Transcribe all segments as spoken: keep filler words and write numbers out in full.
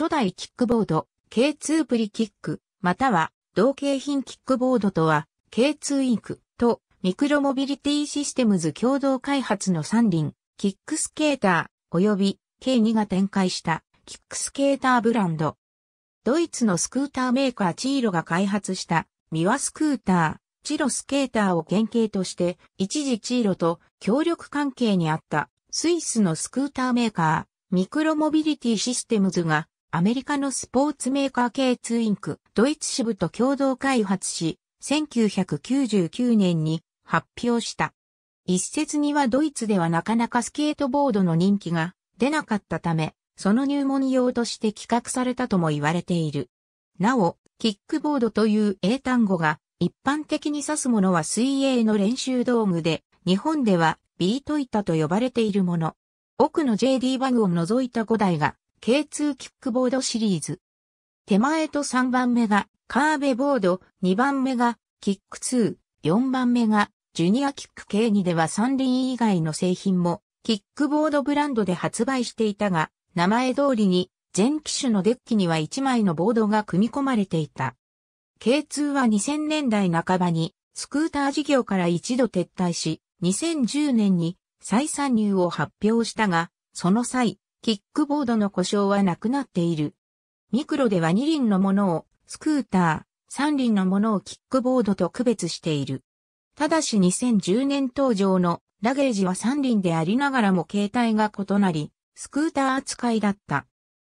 初代キックボード、ケーツー プリキック、または同型品キックボードとは、ケーツー インクとミクロモビリティシステムズ共同開発の三輪、キックスケーター、及び ケーツー が展開したキックスケーターブランド。ドイツのスクーターメーカーCiroが開発したミワスクーター、Ciroスケーターを原型として、一時Ciroと協力関係にあったスイスのスクーターメーカー、ミクロモビリティシステムズがアメリカのスポーツメーカー ケーツー インクドイツ支部と共同開発し、せんきゅうひゃくきゅうじゅうきゅうねんに発表した。一説にはドイツではなかなかスケートボードの人気が出なかったため、その入門用として企画されたとも言われている。なお、キックボードという英単語が一般的に指すものは水泳の練習道具で、日本ではビート板と呼ばれているもの。奥の ジェーディー バグを除いたごだいが ケーツー キックボードシリーズ。手前とさんばんめがカーベボード、にばんめがキックツー、よんばんめがジュニアキック ケーツー では三輪以外の製品もキックボードブランドで発売していたが、名前通りに全機種のデッキにはいちまいのボードが組み込まれていた。ケーツー はにせんねんだいなかばにスクーター事業から一度撤退し、にせんじゅうねんに再参入を発表したが、その際、キックボードの故障はなくなっている。ミクロではに輪のものをスクーター、さん輪のものをキックボードと区別している。ただしにせんじゅうねん登場のラゲージはさん輪でありながらも形態が異なり、スクーター扱いだった。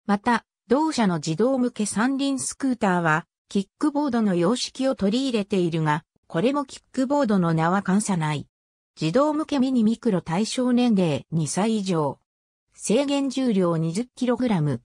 また、同社の児童向け三輪スクーターは、キックボードの様式を取り入れているが、これもキックボードの名は冠さない。児童向けミニミクロ対象年齢にさい以上。制限重量 にじゅっキログラム。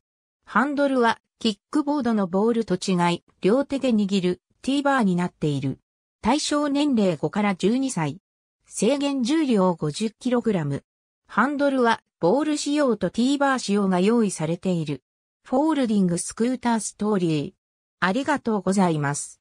ハンドルは、キックボードのボールと違い、両手で握る、T バーになっている。対象年齢ごからじゅうにさい。制限重量 ごじゅっキログラム。ハンドルは、ボール仕様と T バー仕様が用意されている。フォールディングスクーターストーリー。ありがとうございます。